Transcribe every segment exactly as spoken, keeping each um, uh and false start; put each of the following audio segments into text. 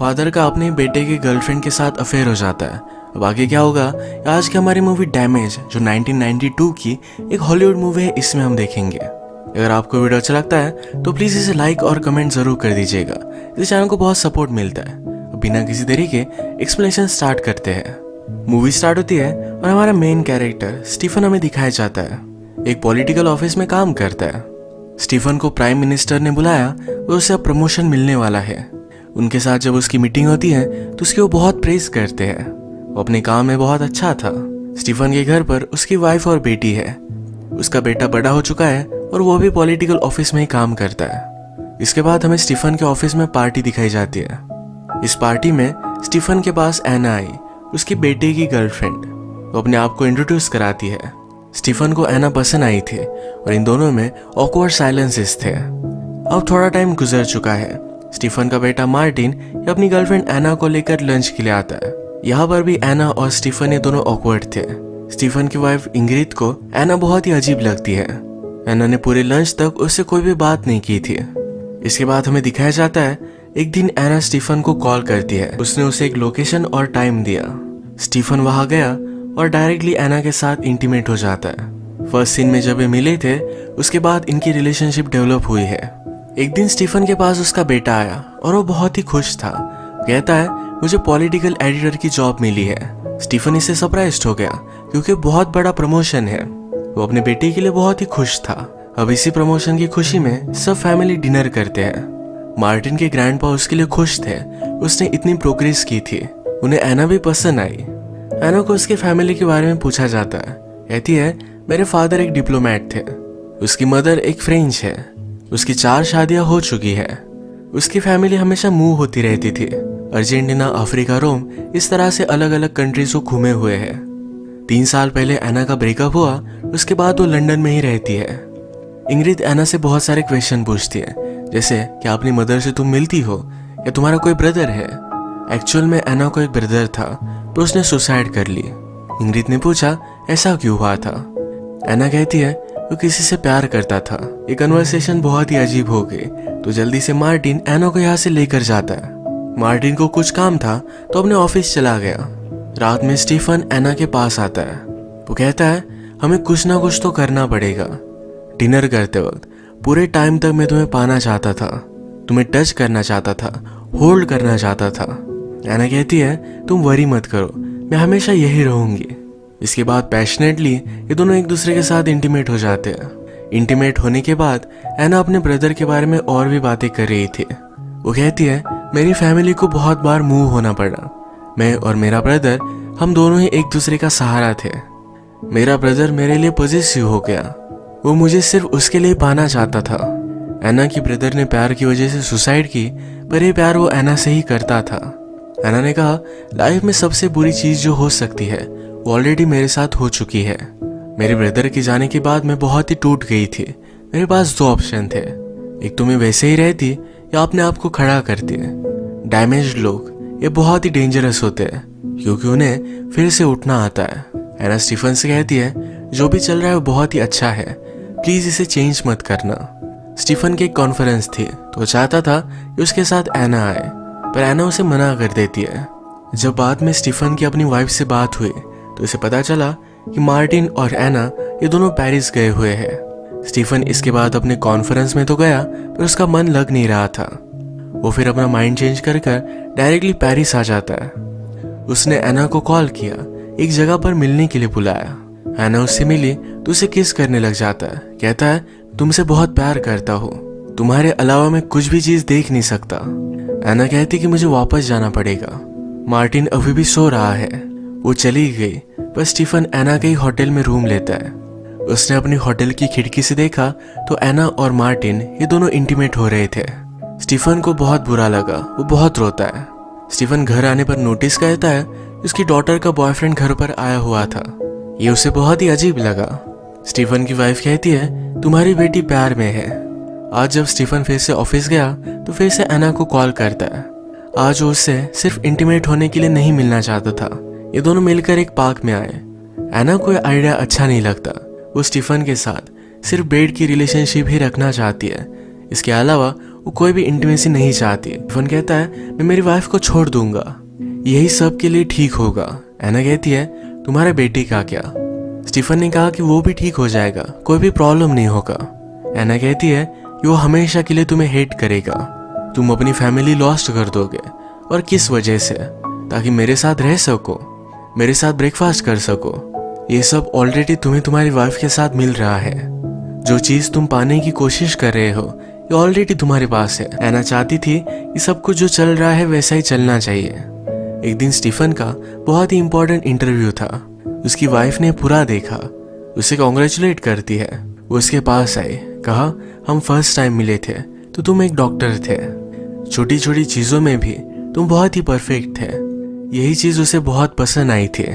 Father का अपने बेटे के गर्लफ्रेंड के साथ अफेयर हो जाता है। अब आगे क्या होगा आज की हमारी मूवी डैमेज जो नाइनटीन नाइंटी टू की एक हॉलीवुड मूवी है इसमें हम देखेंगे। अगर आपको वीडियो अच्छा लगता है तो प्लीज़ इसे लाइक और कमेंट ज़रूर कर दीजिएगा, इस चैनल को बहुत सपोर्ट मिलता है। बिना किसी देरी के एक्सप्लेनेशन स्टार्ट करते हैं। मूवी स्टार्ट होती है और हमारा मेन कैरेक्टर स्टीफन हमें दिखाया जाता है, एक पॉलिटिकल ऑफिस में काम करता है। स्टीफन को प्राइम मिनिस्टर ने बुलाया और उसे अब प्रमोशन मिलने वाला है। उनके साथ जब उसकी मीटिंग होती है तो उसकी वो बहुत प्रेज करते हैं, वो अपने काम में बहुत अच्छा था। स्टीफन के घर पर उसकी वाइफ और बेटी है, उसका बेटा बड़ा हो चुका है और वो भी पॉलिटिकल ऑफिस में ही काम करता है। इसके बाद हमें स्टीफन के ऑफिस में पार्टी दिखाई जाती है। इस पार्टी में स्टीफन के पास एना आई, उसके बेटे की गर्लफ्रेंड, वो अपने आप को इंट्रोड्यूस कराती है। स्टीफन को एना पसंद आई थी और इन दोनों में ऑकवर्ड साइलेंसेस थे। अब थोड़ा टाइम गुजर चुका है। स्टीफन का बेटा मार्टिन ये अपनी गर्लफ्रेंड एना को लेकर लंच के लिए आता है। यहाँ पर भी एना और स्टीफन ये दोनों ऑकवर्ड थे। स्टीफन की वाइफ इंग्रिड को एना बहुत ही अजीब लगती है। एना ने पूरे लंच तक उससे कोई भी बात नहीं की थी। इसके बाद हमें दिखाया जाता है एक दिन एना स्टीफन को कॉल करती है, उसने उसे एक लोकेशन और टाइम दिया। स्टीफन वहां गया और डायरेक्टली एना के साथ इंटीमेट हो जाता है। फर्स्ट सीन में जब ये मिले थे उसके बाद इनकी रिलेशनशिप डेवलप हुई है। एक दिन स्टीफन के पास उसका बेटा आया और वो बहुत ही खुश था। कहता है मुझे पॉलिटिकल एडिटर की जॉब मिली है। स्टीफन इससे सरप्राइज हो गया क्योंकि बहुत बड़ा प्रमोशन है, वो अपने बेटे के लिए बहुत ही खुश था। अब इसी प्रमोशन की खुशी में सब फैमिली डिनर करते हैं। मार्टिन के ग्रैंडपा उसके लिए खुश थे, उसने इतनी प्रोग्रेस की थी। उन्हें एना भी पसंद आई। एना को उसके फैमिली के बारे में पूछा जाता है। कहती है मेरे फादर एक डिप्लोमेट थे, उसकी मदर एक फ्रेंच है, उसकी चार शादियां हो चुकी है, उसकी फैमिली हमेशा मूव होती रहती थी, अर्जेंटीना, अफ्रीका, रोम, इस तरह से अलग अलग कंट्रीज को घूमे हुए है। तीन साल पहले एना का ब्रेकअप हुआ, उसके बाद वो लंदन में ही रहती है। इंग्रिड एना से बहुत सारे क्वेश्चन पूछती है जैसे क्या अपनी मदर से तुम मिलती हो या तुम्हारा कोई ब्रदर है। एक्चुअल में एना को एक ब्रदर था पर उसने सुसाइड कर ली। इंग्रिड ने पूछा ऐसा क्यों हुआ था। एना कहती है वो किसी से प्यार करता था। ये कन्वर्सेशन बहुत ही अजीब हो गई तो जल्दी से मार्टिन एना को यहाँ से लेकर जाता है। मार्टिन को कुछ काम था तो अपने ऑफिस चला गया। रात में स्टीफन एना के पास आता है, वो कहता है हमें कुछ ना कुछ तो करना पड़ेगा। डिनर करते वक्त पूरे टाइम तक मैं तुम्हें पाना चाहता था, तुम्हें टच करना चाहता था, होल्ड करना चाहता था। एना कहती है तुम वरी मत करो, मैं हमेशा यही रहूंगी। इसके बाद पैशनेटली ये दोनों एक दूसरे के साथ इंटीमेट हो जाते हैं। इंटीमेट होने के बाद एना अपने ब्रदर के बारे में और भी बातें कर रही थी। वो कहती है मेरी फैमिली को बहुत बार मूव होना पड़ा, मैं और मेरा ब्रदर हम दोनों ही एक दूसरे का सहारा थे। मेरा ब्रदर मेरे लिए पॉजिटिव हो गया, वो मुझे सिर्फ उसके लिए पाना चाहता था। एना की ब्रदर ने प्यार की वजह से सुसाइड की पर ये प्यार वो एना से ही करता था। एना ने कहा लाइफ में सबसे बुरी चीज़ जो हो सकती है वो ऑलरेडी मेरे साथ हो चुकी है। मेरे ब्रदर के जाने के बाद मैं बहुत ही टूट गई थी। मेरे पास दो ऑप्शन थे, एक तो मैं वैसे ही रहती या अपने आप को खड़ा करती। डैमेज लोग ये बहुत ही डेंजरस होते हैं क्योंकि उन्हें फिर से उठना आता है। एना स्टीफन से कहती है जो भी चल रहा है वो बहुत ही अच्छा है, प्लीज इसे चेंज मत करना। स्टीफन की एक कॉन्फ्रेंस थी तो चाहता था कि उसके साथ एना आए पर एना उसे मना कर देती है। जब बाद में स्टीफन की अपनी वाइफ से बात हुई तो उसे पता चला कि मार्टिन और एना ये दोनों पेरिस गए हुए हैं। स्टीफन इसके बाद अपने कॉन्फ्रेंस में तो गया पर उसका मन लग नहीं रहा था। वो फिर अपना माइंड चेंज कर कर डायरेक्टली पेरिस आ जाता है। उसने एना को कॉल किया, एक जगह पर मिलने के लिए बुलाया। एना उससे मिली तो उसे किस करने लग जाता है। कहता है तुमसे बहुत प्यार करता हो, तुम्हारे अलावा मैं कुछ भी चीज देख नहीं सकता। एना कहती कि मुझे वापस जाना पड़ेगा। मार्टिन अभी भी सो रहा है, वो चली गई पर स्टीफन एना के होटल में रूम लेता है। उसने अपनी होटल की खिड़की से देखा तो एना और मार्टिन ये दोनों इंटीमेट हो रहे थे। स्टीफन को बहुत बुरा लगा, वो बहुत रोता है। स्टीफन घर आने पर नोटिस करता है उसकी डॉटर का बॉयफ्रेंड घर पर आया हुआ था, ये उसे बहुत ही अजीब लगा। स्टीफन की वाइफ कहती है तुम्हारी बेटी प्यार में है। आज जब स्टीफन फिर से ऑफिस गया तो फिर से एना को कॉल करता है। आज वो उससे सिर्फ इंटीमेट होने के लिए नहीं मिलना चाहता था। ये दोनों मिलकर एक पार्क में आए। एना को यह आइडिया अच्छा नहीं लगता, वो स्टीफन के साथ सिर्फ बेड की रिलेशनशिप ही रखना चाहती है, इसके अलावा वो कोई भी इंटीमेसी नहीं चाहती। स्टीफन कहता है मैं मेरी वाइफ को छोड़ दूंगा, यही सब के लिए ठीक होगा। एना कहती है तुम्हारे बेटे का क्या? स्टीफन ने कहा कि वो भी ठीक हो जाएगा, कोई भी प्रॉब्लम नहीं होगा। एना कहती है कि वो हमेशा के लिए तुम्हें हेट करेगा, तुम अपनी फैमिली लॉस्ट कर दोगे, और किस वजह से? ताकि मेरे साथ रह सको, मेरे साथ ब्रेकफास्ट कर सको। ये सब ऑलरेडी तुम्हें तुम्हारी वाइफ के साथ मिल रहा है, जो चीज़ तुम पाने की कोशिश कर रहे हो ये ऑलरेडी तुम्हारे पास है। एना चाहती थी कि सब कुछ जो चल रहा है वैसा ही चलना चाहिए। एक दिन स्टीफन का बहुत ही इम्पोर्टेंट इंटरव्यू था, उसकी वाइफ ने पूरा देखा, उसे कॉन्ग्रेचुलेट करती है। वो उसके पास आई, कहा हम फर्स्ट टाइम मिले थे तो तुम एक डॉक्टर थे, छोटी छोटी चीज़ों में भी तुम बहुत ही परफेक्ट थे। यही चीज़ उसे बहुत पसंद आई थी।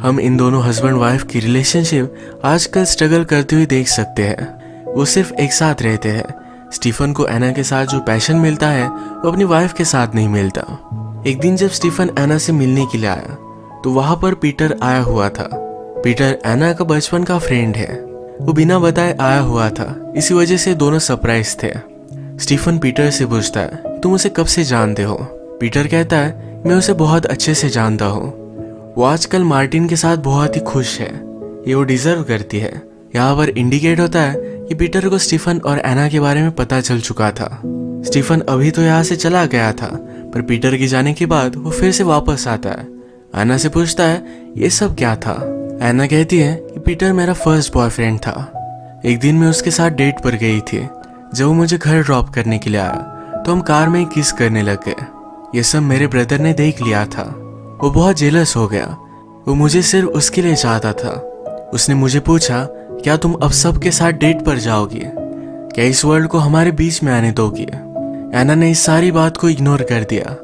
हम इन दोनों हस्बैंड वाइफ की रिलेशनशिप आजकल स्ट्रगल करते हुए देख सकते हैं। वो सिर्फ एक साथ रहते हैं। स्टीफन को एना के साथ जो पैशन मिलता है वो अपनी वाइफ के साथ नहीं मिलता। एक दिन जब स्टीफन एना से मिलने के लिए आया तो वहाँ पर पीटर आया हुआ था। पीटर एना का बचपन का फ्रेंड है, वो बिना बताए आया हुआ था, इसी वजह से दोनों सरप्राइज थे। स्टीफन पीटर से पूछता है तुम उसे कब से जानते हो? पीटर कहता है मैं उसे बहुत अच्छे से जानता हूँ, वो आजकल मार्टिन के साथ बहुत ही खुश है, ये वो डिजर्व करती है। यहाँ पर इंडिकेट होता है कि पीटर को स्टीफन और एना के बारे में पता चल चुका था। स्टीफन अभी तो यहाँ से चला गया था, पर पीटर के जाने के बाद वो फिर से वापस आता है। एना से पूछता है ये सब क्या था? एना कहती है कि पीटर मेरा फर्स्ट बॉयफ्रेंड था, एक दिन मैं उसके साथ डेट पर गई थी। जब वो मुझे घर ड्रॉप करने के लिए आया तो हम कार में किस करने लग गए। ये सब मेरे ब्रदर ने देख लिया था, वो बहुत जेलस हो गया, वो मुझे सिर्फ उसके लिए चाहता था। उसने मुझे पूछा क्या तुम अब सबके साथ डेट पर जाओगी, क्या इस वर्ल्ड को हमारे बीच में आने दोगी? एना ने इस सारी बात को इग्नोर कर दिया।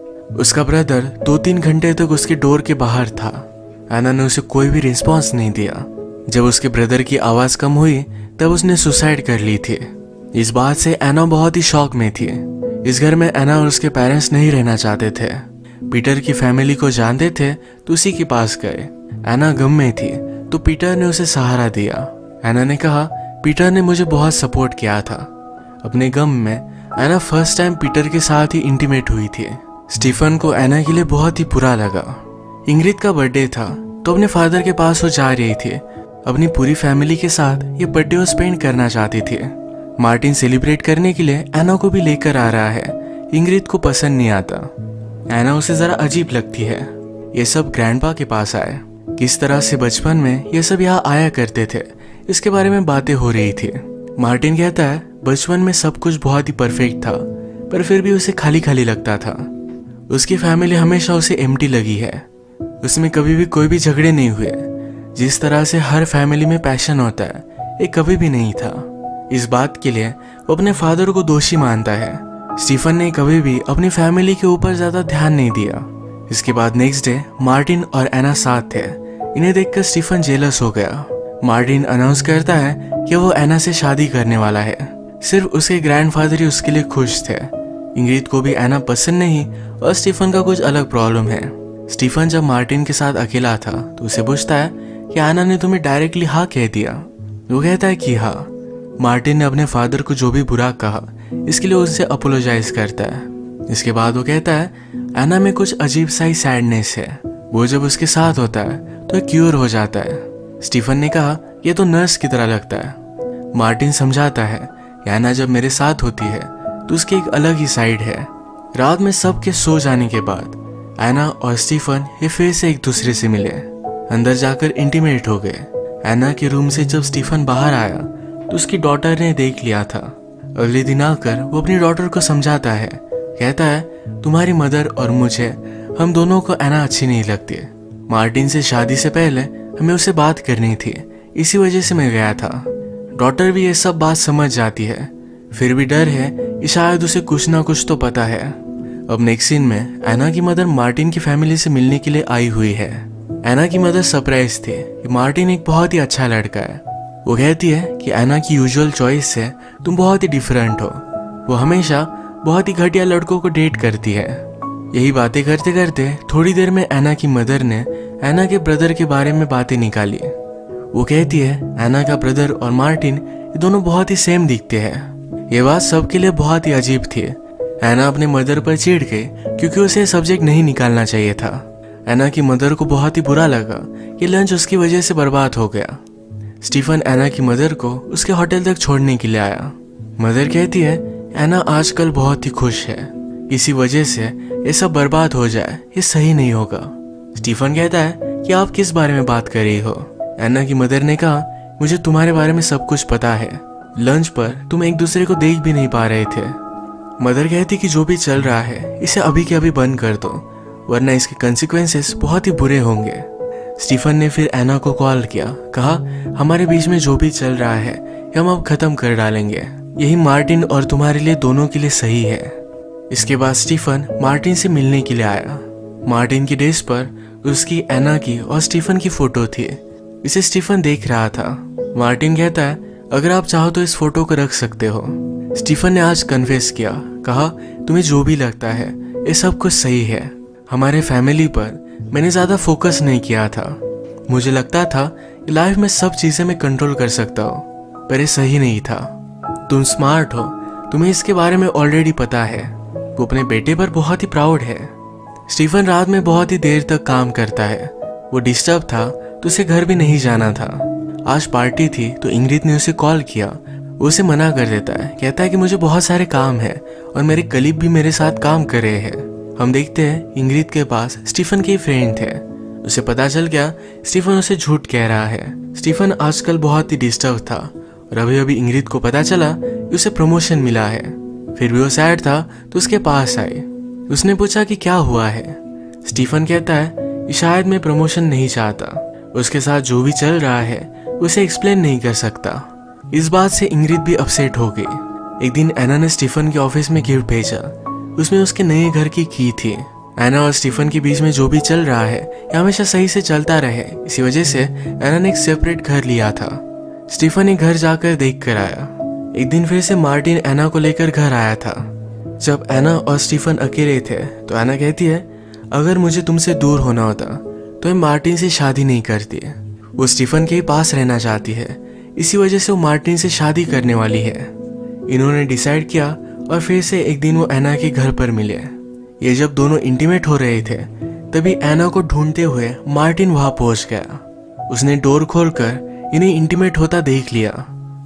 उसका ब्रदर दो तीन घंटे तक उसके डोर के बाहर था। एना ने उसे कोई भी रिस्पांस नहीं दिया। जब उसके ब्रदर की आवाज़ कम हुई तब उसने सुसाइड कर ली थी। इस बात से एना बहुत ही शॉक में थी। इस घर में एना और उसके पेरेंट्स नहीं रहना चाहते थे। पीटर की फैमिली को जानते थे तो उसी के पास गए। एना गम में थी तो पीटर ने उसे सहारा दिया। एना ने कहा पीटर ने मुझे बहुत सपोर्ट किया था। अपने गम में एना फर्स्ट टाइम पीटर के साथ ही इंटीमेट हुई थी। स्टीफन को एना के लिए बहुत ही बुरा लगा। इंग्रिड का बर्थडे था तो अपने फादर के पास वो जा रही थी, अपनी पूरी फैमिली के साथ ये बर्थडे वो स्पेंड करना चाहती थी। मार्टिन सेलिब्रेट करने के लिए एना को भी लेकर आ रहा है। इंग्रिड को पसंद नहीं आता, एना उसे ज़रा अजीब लगती है। ये सब ग्रैंडपा के पास आए, किस तरह से बचपन में ये सब यहाँ आया करते थे इसके बारे में बातें हो रही थी। मार्टिन कहता है बचपन में सब कुछ बहुत ही परफेक्ट था, पर फिर भी उसे खाली खाली लगता था। उसकी फैमिली हमेशा उसे एम्प्टी लगी है, उसमें कभी भी कोई भी झगड़े नहीं हुए। जिस तरह से हर फैमिली में पैशन होता है ये कभी भी नहीं था। इस बात के लिए वो अपने फादर को दोषी मानता है। स्टीफन ने कभी भी अपनी फैमिली के ऊपर ज़्यादा ध्यान नहीं दिया। इसके बाद नेक्स्ट डे मार्टिन और एना साथ थे। इन्हें देखकर स्टीफन जेलस हो गया। मार्टिन अनाउंस करता है कि वो एना से शादी करने वाला है। सिर्फ उसके ग्रैंडफादर ही उसके लिए खुश थे। इंग्रिड को भी एना पसंद नहीं और स्टीफन का कुछ अलग प्रॉब्लम है। स्टीफन जब मार्टिन के साथ अकेला था तो उसे पूछता है कि एना ने तुम्हें डायरेक्टली हाँ कह दिया? वो कहता है कि हाँ। मार्टिन ने अपने फादर को जो भी बुरा कहा इसके लिए उनसे अपोलोजाइज करता है। इसके बाद वो कहता है एना में कुछ अजीब सा ही सैडनेस है, वो जब उसके साथ होता है तो क्योर हो जाता है। स्टीफन ने कहा यह तो नर्स की तरह लगता है। मार्टिन समझाता है एना जब मेरे साथ होती है तो उसकी एक अलग ही साइड है। रात में सबके सो जाने के बाद एना और स्टीफन ये फिर से एक दूसरे से मिले, अंदर जाकर इंटीमेट हो गए। एना के रूम से जब स्टीफन बाहर आया तो उसकी डॉटर ने देख लिया था। अगले दिन आकर वो अपनी डॉटर को समझाता है, कहता है तुम्हारी मदर और मुझे, हम दोनों को एना अच्छी नहीं लगती। मार्टिन से शादी से पहले हमें उससे बात करनी थी, इसी वजह से मैं गया था। डॉटर भी ये सब बात समझ जाती है, फिर भी डर है कि शायद उसे कुछ ना कुछ तो पता है। अब नेक्स्ट सीन में एना की मदर मार्टिन की फैमिली से मिलने के लिए आई हुई है। एना की मदर सरप्राइज थी कि मार्टिन एक बहुत ही अच्छा लड़का है। वो कहती है कि एना की यूजुअल चॉइस से तुम बहुत ही डिफरेंट हो, वो हमेशा बहुत ही घटिया लड़कों को डेट करती है। यही बातें करते करते थोड़ी देर में एना की मदर ने एना के ब्रदर के बारे में बातें निकाली। वो कहती है एना का ब्रदर और मार्टिन ये दोनों बहुत ही सेम दिखते हैं। ये बात सबके लिए बहुत ही अजीब थी, ऐना अपने मदर पर चिढ़ गई क्योंकि उसे सब्जेक्ट नहीं निकालना चाहिए था। ऐना की मदर को बहुत ही बुरा लगा कि लंच उसकी वजह से बर्बाद हो गया। स्टीफन ऐना की मदर को उसके होटल तक छोड़ने के लिए आया। मदर कहती है ऐना आजकल बहुत ही खुश है, इसी वजह से ये सब बर्बाद हो जाए ये सही नहीं होगा। स्टीफन कहता है कि आप किस बारे में बात कर रही हो। ऐना की मदर ने कहा मुझे तुम्हारे बारे में सब कुछ पता है, लंच पर तुम एक दूसरे को देख भी नहीं पा रहे थे। मदर कहती कि जो भी चल रहा है इसे अभी के अभी बंद कर दो वरना इसके कंसिक्वेंसेस बहुत ही बुरे होंगे। स्टीफन ने फिर ऐना को कॉल किया, कहा हमारे बीच में जो भी चल रहा है हम अब खत्म कर डालेंगे, यही मार्टिन और तुम्हारे लिए दोनों के लिए सही है। इसके बाद स्टीफन मार्टिन से मिलने के लिए आया। मार्टिन की डेस्क पर उसकी, ऐना की और स्टीफन की फोटो थी। इसे स्टीफन देख रहा था। मार्टिन कहता है अगर आप चाहो तो इस फोटो को रख सकते हो। स्टीफन ने आज कन्फेस किया, कहा तुम्हें जो भी लगता है ये सब कुछ सही है, हमारे फैमिली पर मैंने ज़्यादा फोकस नहीं किया था, मुझे लगता था कि लाइफ में सब चीज़ें मैं कंट्रोल कर सकता हूँ पर ये सही नहीं था। तुम स्मार्ट हो, तुम्हें इसके बारे में ऑलरेडी पता है। वो अपने बेटे पर बहुत ही प्राउड है। स्टीफन रात में बहुत ही देर तक काम करता है, वो डिस्टर्ब था तो उसे घर भी नहीं जाना था। आज पार्टी थी तो इंग्रिड ने उसे कॉल किया, उसे मना कर देता है, कहता है कि मुझे बहुत सारे काम हैं और मेरे कलीग भी मेरे साथ काम कर रहे हैं। हम देखते हैं इंग्रिड के पास स्टीफन के फ्रेंड थे, उसे पता चल गया स्टीफन उसे झूठ कह रहा है। स्टीफन आजकल बहुत ही डिस्टर्ब था और अभी अभी इंग्रिड को पता चला कि उसे प्रमोशन मिला है। फिर भी वो सैड था तो उसके पास आए, उसने पूछा कि क्या हुआ है। स्टीफन कहता है कि शायद मैं प्रमोशन नहीं चाहता, उसके साथ जो भी चल रहा है उसे एक्सप्लेन नहीं कर सकता। इस बात से इंग्रिड भी अपसेट हो गई। एक दिन ऐना ने स्टीफन के ऑफिस में गिफ्ट भेजा, उसमें उसके नए घर की की थी। ऐना और स्टीफन के बीच में जो भी चल रहा है ये हमेशा सही से चलता रहे, इसी वजह से ऐना ने एक सेपरेट घर लिया था। स्टीफन एक घर जाकर देख कर आया। एक दिन फिर से मार्टिन ऐना को लेकर घर आया था। जब ऐना और स्टीफन अकेले थे तो ऐना कहती है अगर मुझे तुमसे दूर होना होता तो मैं मार्टिन से शादी नहीं करती। वो स्टीफन के पास रहना चाहती है, इसी वजह से वो मार्टिन से शादी करने वाली है। इन्होंने डिसाइड किया और फिर से एक दिन वो ऐना के घर पर मिले। ये जब दोनों इंटीमेट हो रहे थे तभी ऐना को ढूंढते हुए मार्टिन वहां पहुंच गया। उसने डोर खोलकर इन्हें इंटीमेट होता देख लिया।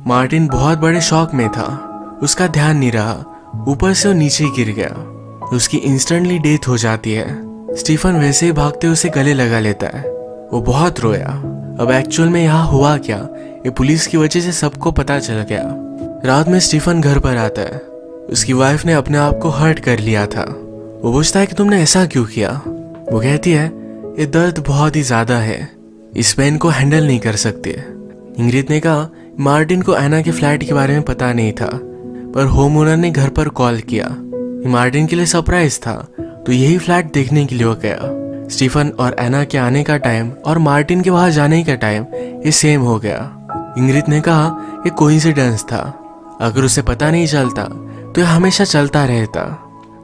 मार्टिन बहुत बड़े शॉक में था, उसका ध्यान नहीं रहा, ऊपर से वो नीचे गिर गया, उसकी इंस्टेंटली डेथ हो जाती है। स्टीफन वैसे ही भागते उसे गले लगा लेता है, वो बहुत रोया। अब एक्चुअल में यहाँ हुआ क्या ये पुलिस की वजह से सबको पता चल गया। रात में स्टीफन घर पर आता है, उसकी वाइफ ने अपने आप को हर्ट कर लिया था। वो पूछता है कि तुमने ऐसा क्यों किया। वो कहती है ये दर्द बहुत ही ज्यादा है, इस पेन को हैंडल नहीं कर सकती। इंग्रिड ने कहा मार्टिन को ऐना के फ्लैट के बारे में पता नहीं था पर होम ओनर ने घर पर कॉल किया, मार्टिन के लिए सरप्राइज था तो यही फ्लैट देखने के लिए हो गया। स्टीफन और ऐना के आने का टाइम और मार्टिन के वहां जाने का टाइम ये सेम हो गया। इंग्रिड ने कहा ये कोइंसिडेंस था, अगर उसे पता नहीं चलता तो यह हमेशा चलता रहता।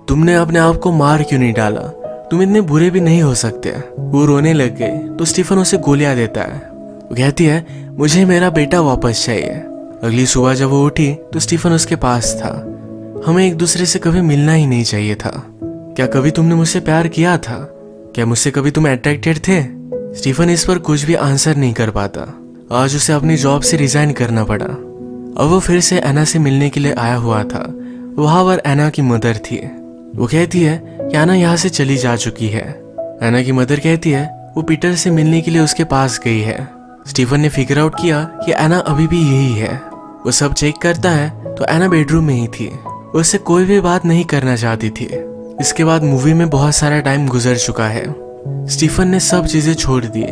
तुमने अपने आप को मार क्यों नहीं डाला, तुम इतने बुरे भी नहीं हो सकते। वो रोने लग गए तो स्टीफन उसे गोलियां देता है। वो कहती है मुझे मेरा बेटा वापस चाहिए। अगली सुबह जब वो उठी तो स्टीफन उसके पास था। हमें एक दूसरे से कभी मिलना ही नहीं चाहिए था। क्या कभी तुमने मुझसे प्यार किया था, क्या मुझसे कभी तुम अट्रैक्टेड थे। स्टीफन इस पर कुछ भी आंसर नहीं कर पाता। आज उसे अपनी जॉब से रिजाइन करना पड़ा। अब वो फिर से ऐना से मिलने के लिए आया हुआ था, वहाँ पर ऐना की मदर थी। वो कहती है कि ऐना यहाँ से चली जा चुकी है। ऐना की मदर कहती है वो पीटर से मिलने के लिए उसके पास गई है। स्टीफन ने फिगर आउट किया कि ऐना अभी भी यही है। वो सब चेक करता है तो ऐना बेडरूम में ही थी, उससे कोई भी बात नहीं करना चाहती थी। इसके बाद मूवी में बहुत सारा टाइम गुजर चुका है। स्टीफन ने सब चीज़ें छोड़ दी,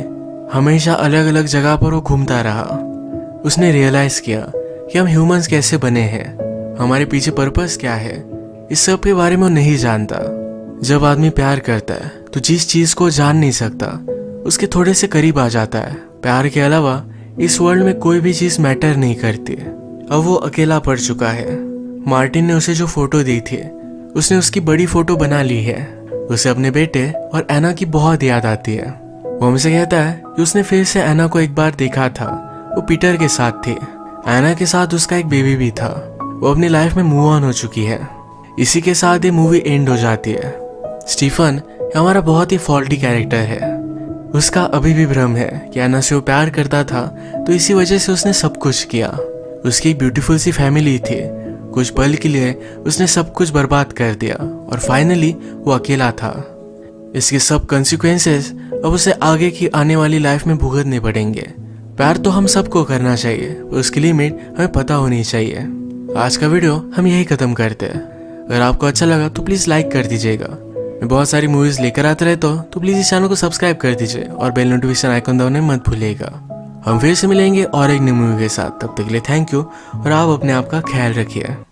हमेशा अलग अलग जगह पर वो घूमता रहा। उसने रियलाइज़ किया कि हम ह्यूमंस कैसे बने हैं, हमारे पीछे पर्पस क्या है, इस सब के बारे में वो नहीं जानता। जब आदमी प्यार करता है तो जिस चीज़ को जान नहीं सकता उसके थोड़े से करीब आ जाता है। प्यार के अलावा इस वर्ल्ड में कोई भी चीज़ मैटर नहीं करती। अब वो अकेला पड़ चुका है। मार्टिन ने उसे जो फोटो दी थी उसने उसकी बड़ी फोटो बना ली है। उसे अपने बेटे और ऐना की बहुत याद आती है। वो हमसे कहता है कि उसने फिर से ऐना को एक बार देखा था, वो पीटर के साथ थी। ऐना के साथ उसका एक बेबी भी था। वो अपनी लाइफ में मूव ऑन हो चुकी है। इसी के साथ ये मूवी एंड हो जाती है। स्टीफन हमारा बहुत ही फॉल्टी कैरेक्टर है, उसका अभी भी भ्रम है कि एना से वो प्यार करता था तो इसी वजह से उसने सब कुछ किया। उसकी ब्यूटीफुल सी फैमिली थी, कुछ पल के लिए उसने सब कुछ बर्बाद कर दिया और फाइनली वो अकेला था। इसके सब कंसिक्वेंसेस अब उसे आगे की आने वाली लाइफ में भुगतने पड़ेंगे। प्यार तो हम सबको करना चाहिए, उसकी लिमिट हमें पता होनी चाहिए। आज का वीडियो हम यही खत्म करते हैं। अगर आपको अच्छा लगा तो प्लीज़ लाइक कर दीजिएगा। मैं बहुत सारी मूवीज़ लेकर आते रहता हूँ, तो प्लीज़ इस चैनल को सब्सक्राइब कर दीजिए और बेल नोटिफिकेशन आइकन दबाने मत भूलिएगा। हम फिर से मिलेंगे और एक नई मूवी के साथ, तब तक के लिए थैंक यू और आप अपने आप का ख्याल रखिए।